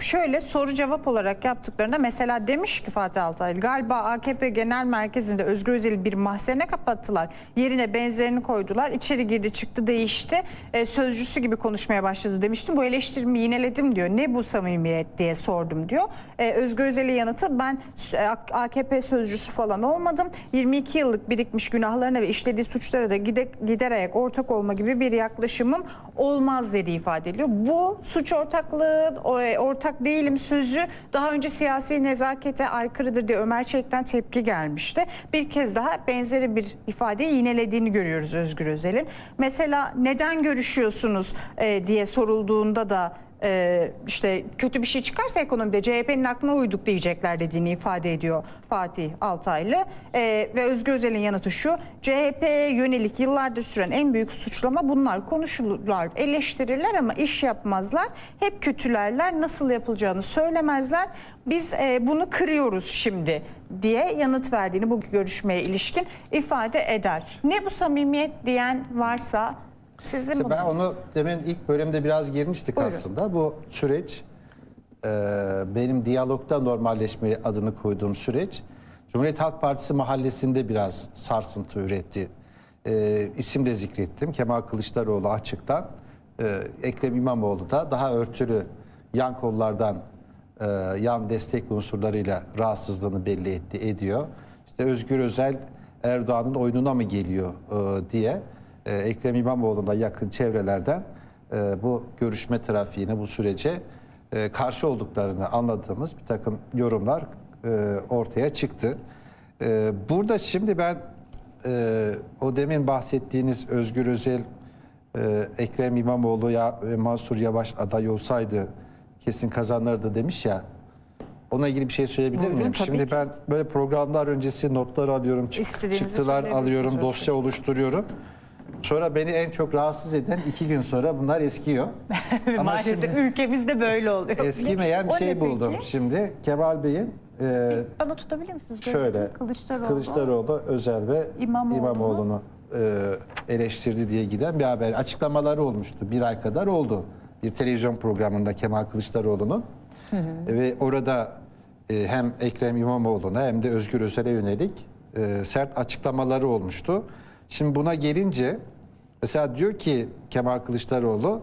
şöyle soru cevap olarak yaptıklarında mesela demiş ki Fatih Altaylı, galiba AKP Genel Merkezi'nde Özgür Özel'i bir mahzene kapattılar. Yerine benzerini koydular. İçeri girdi, çıktı, değişti. Sözcüsü gibi konuşmaya başladı demiştim. Bu eleştirimi yineledim diyor. Ne bu samimiyet diye sordum diyor. Özgür Özel'in yanıtı, ben AKP sözcüsü falan olmadım. 22 yıllık birikmiş günahlarına ve işlediği suçlara da giderek ortak olma gibi bir yaklaşımım olmaz dedi, ifade ediyor. Bu suç ortaklığı, ortak değilim sözü daha önce siyasi nezakete aykırıdır diye Ömer Çelik'ten tepki gelmişti. Bir kez daha benzeri bir ifadeyi yinelediğini görüyoruz Özgür Özel'in. Mesela neden görüşüyorsunuz diye sorulduğunda da işte kötü bir şey çıkarsa ekonomide CHP'nin aklına uyduk diyecekler dediğini ifade ediyor Fatih Altaylı. Ve Özgür Özel'in yanıtı şu: CHP'ye yönelik yıllardır süren en büyük suçlama bunlar. Konuşurlar, eleştirirler ama iş yapmazlar. Hep kötülerler, nasıl yapılacağını söylemezler. Biz bunu kırıyoruz şimdi diye yanıt verdiğini bu görüşmeye ilişkin ifade eder. Ne bu samimiyet diyen varsa... İşte ben onu demin ilk bölümde biraz girmiştik. Buyurun. Aslında bu süreç benim diyalogda normalleşme adını koyduğum süreç, Cumhuriyet Halk Partisi mahallesinde biraz sarsıntı üretti. İsim de zikrettim. Kemal Kılıçdaroğlu açıktan, Ekrem İmamoğlu da daha örtülü yan kollardan, yan destek unsurlarıyla rahatsızlığını belli ediyor. İşte Özgür Özel Erdoğan'ın oyununa mı geliyor diye Ekrem İmamoğlu'na yakın çevrelerden bu görüşme trafiğine, bu sürece karşı olduklarını anladığımız bir takım yorumlar ortaya çıktı. Burada şimdi ben o demin bahsettiğiniz Özgür Özel, Ekrem İmamoğlu ya Mansur Yavaş aday olsaydı kesin kazanırdı demiş ya, ona ilgili bir şey söyleyebilir miyim? Buyurun, şimdi ki ben böyle programlar öncesi notlar alıyorum, çıktılar alıyorum, dosya oluşturuyorum. Sonra beni en çok rahatsız eden, 2 gün sonra bunlar eskiyor. Ama maalesef ülkemizde böyle oluyor. Eskimeyen bir şey buldum şimdi. Kemal Bey'in... bana tutabilir misiniz? Şöyle, Kılıçdaroğlu, Özel ve İmamoğlu'nu eleştirdi diye giden bir haber. Açıklamaları olmuştu. 1 ay kadar oldu. Bir televizyon programında Kemal Kılıçdaroğlu'nun. Ve orada hem Ekrem İmamoğlu'na hem de Özgür Özel'e yönelik sert açıklamaları olmuştu. Şimdi buna gelince mesela diyor ki Kemal Kılıçdaroğlu,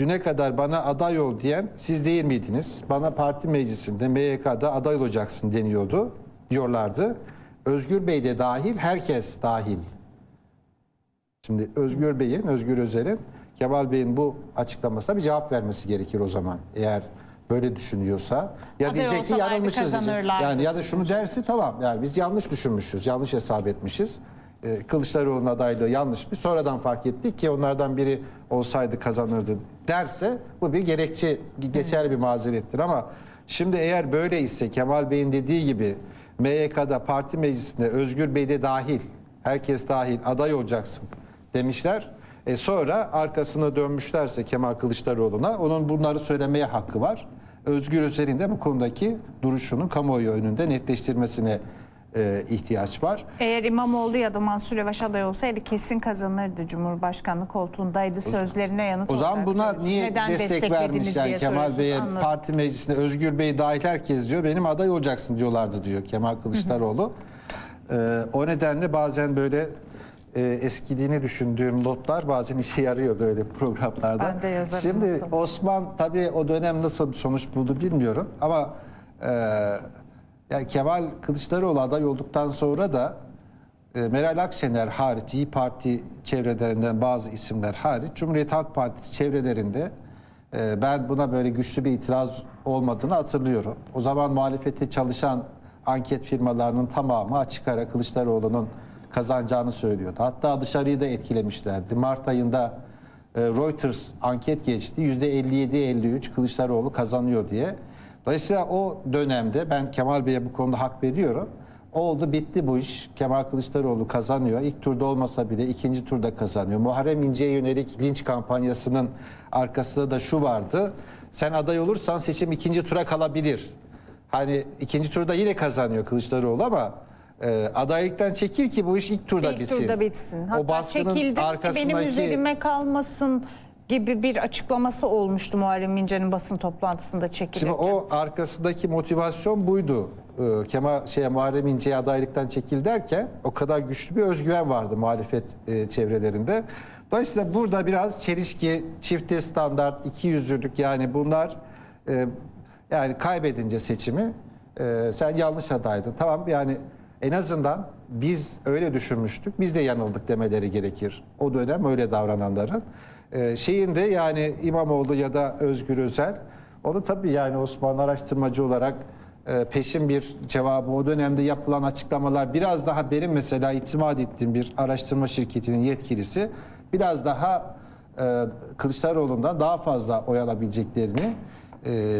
düne kadar bana aday ol diyen siz değil miydiniz? Bana parti meclisinde MYK'da aday olacaksın deniyordu, diyorlardı. Özgür Bey de dahil, herkes dahil. Şimdi Özgür Bey'in, Özgür Özel'in, Kemal Bey'in bu açıklamasına bir cevap vermesi gerekir o zaman. Eğer böyle düşünüyorsa, ya diyecek ki yanılmışız diyecek. Yani ya da şunu dersi, tamam yani biz yanlış düşünmüşüz, yanlış hesap etmişiz. Kılıçdaroğlu'nun adaylığı yanlış, bir sonradan fark ettik ki onlardan biri olsaydı kazanırdı derse, bu bir gerekçe, geçerli bir mazerettir. Ama şimdi eğer böyleyse, Kemal Bey'in dediği gibi MYK'da parti meclisinde Özgür Bey de dahil, herkes dahil aday olacaksın demişler. Sonra arkasına dönmüşlerse Kemal Kılıçdaroğlu'na, onun bunları söylemeye hakkı var. Özgür Özel'in de bu konudaki duruşunun kamuoyu önünde netleştirmesine ihtiyaç var. Eğer İmamoğlu ya da Mansur Yavaş aday olsaydı kesin kazanırdı, Cumhurbaşkanlığı koltuğundaydı sözlerine yanıt. O zaman buna niye destek vermiş? Yani Kemal Bey'e, parti meclisinde Özgür Bey dahil herkes diyor, benim aday olacaksın diyorlardı diyor Kemal Kılıçdaroğlu. O nedenle bazen böyle eskidiğini düşündüğüm notlar bazen işe yarıyor böyle programlarda. Şimdi nasıl? Osman tabii o dönem nasıl sonuç buldu bilmiyorum ama yani Kemal Kılıçdaroğlu aday olduktan sonra da Meral Akşener hariç, İYİ Parti çevrelerinden bazı isimler hariç, Cumhuriyet Halk Partisi çevrelerinde ben buna böyle güçlü bir itiraz olmadığını hatırlıyorum. O zaman muhalefete çalışan anket firmalarının tamamı açık ara Kılıçdaroğlu'nun kazanacağını söylüyordu. Hatta dışarıyı da etkilemişlerdi. Mart ayında Reuters anket geçti. %57-53 Kılıçdaroğlu kazanıyor diye. Dolayısıyla o dönemde ben Kemal Bey'e bu konuda hak veriyorum. Oldu bitti bu iş. Kemal Kılıçdaroğlu kazanıyor. İlk turda olmasa bile 2. turda kazanıyor. Muharrem İnce'ye yönelik linç kampanyasının arkasında da şu vardı: sen aday olursan seçim 2. tura kalabilir. Hani 2. turda yine kazanıyor Kılıçdaroğlu ama adaylıktan çekil ki bu iş ilk turda bitsin. Hatta o baskının çekildim ki benim üzerime kalmasın gibi bir açıklaması olmuştu Muharrem İnce'nin basın toplantısında çekilirken. Şimdi o arkasındaki motivasyon buydu. Muharrem İnce'ye adaylıktan çekil derken o kadar güçlü bir özgüven vardı muhalefet çevrelerinde. Dolayısıyla burada biraz çelişki, çifte standart, iki yüzlülük, yani bunlar yani kaybedince seçimi sen yanlış adaydın. Tamam, yani en azından biz öyle düşünmüştük, biz de yanıldık demeleri gerekir. O dönem öyle davrananların. Şeyinde yani İmamoğlu ya da Özgür Özel, onu tabii yani Osmanlı araştırmacı olarak peşin bir cevabı, o dönemde yapılan açıklamalar biraz daha, benim mesela itimat ettiğim bir araştırma şirketinin yetkilisi, biraz daha Kılıçdaroğlu'ndan daha fazla oy alabileceklerini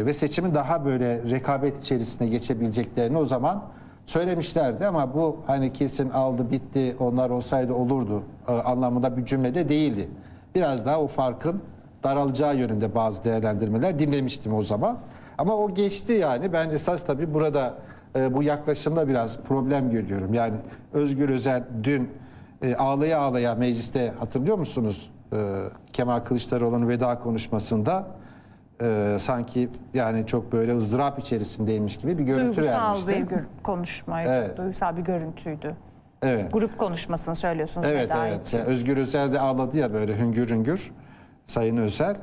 ve seçimin daha böyle rekabet içerisine geçebileceklerini o zaman söylemişlerdi, ama bu hani kesin aldı bitti, onlar olsaydı olurdu anlamında bir cümlede değildi. Biraz daha o farkın daralacağı yönünde bazı değerlendirmeler dinlemiştim o zaman. Ama o geçti yani. Ben esas tabii burada bu yaklaşımda biraz problem görüyorum. Yani Özgür Özel dün ağlaya ağlaya mecliste, hatırlıyor musunuz, Kemal Kılıçdaroğlu'nun veda konuşmasında sanki yani çok böyle ızdırap içerisindeymiş gibi bir görüntü vermişti. Duygusal bir konuşmaydı. Evet. Duygusal bir görüntüydü. Evet. Grup konuşmasını söylüyorsunuz. Evet, evet. Yani Özgür Özel de ağladı ya böyle hüngür hüngür Sayın Özel.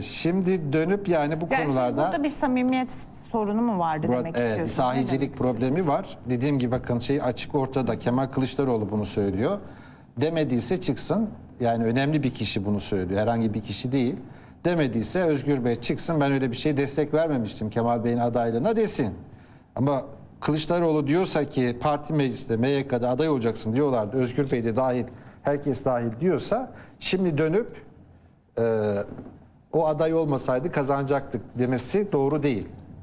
Şimdi dönüp yani bu konularda... Burada bir samimiyet sorunu mu vardı demek istiyorsunuz? Sahicilik problemi var. Dediğim gibi bakın şey açık ortada. Kemal Kılıçdaroğlu bunu söylüyor. Demediyse çıksın. Yani önemli bir kişi bunu söylüyor. Herhangi bir kişi değil. Demediyse Özgür Bey çıksın. Ben öyle bir şey destek vermemiştim Kemal Bey'in adaylığına desin. Ama Kılıçdaroğlu diyorsa ki parti mecliste MYK'da aday olacaksın diyorlardı. Özgür Bey de dahil, herkes dahil diyorsa, şimdi dönüp o aday olmasaydı kazanacaktık demesi doğru değil.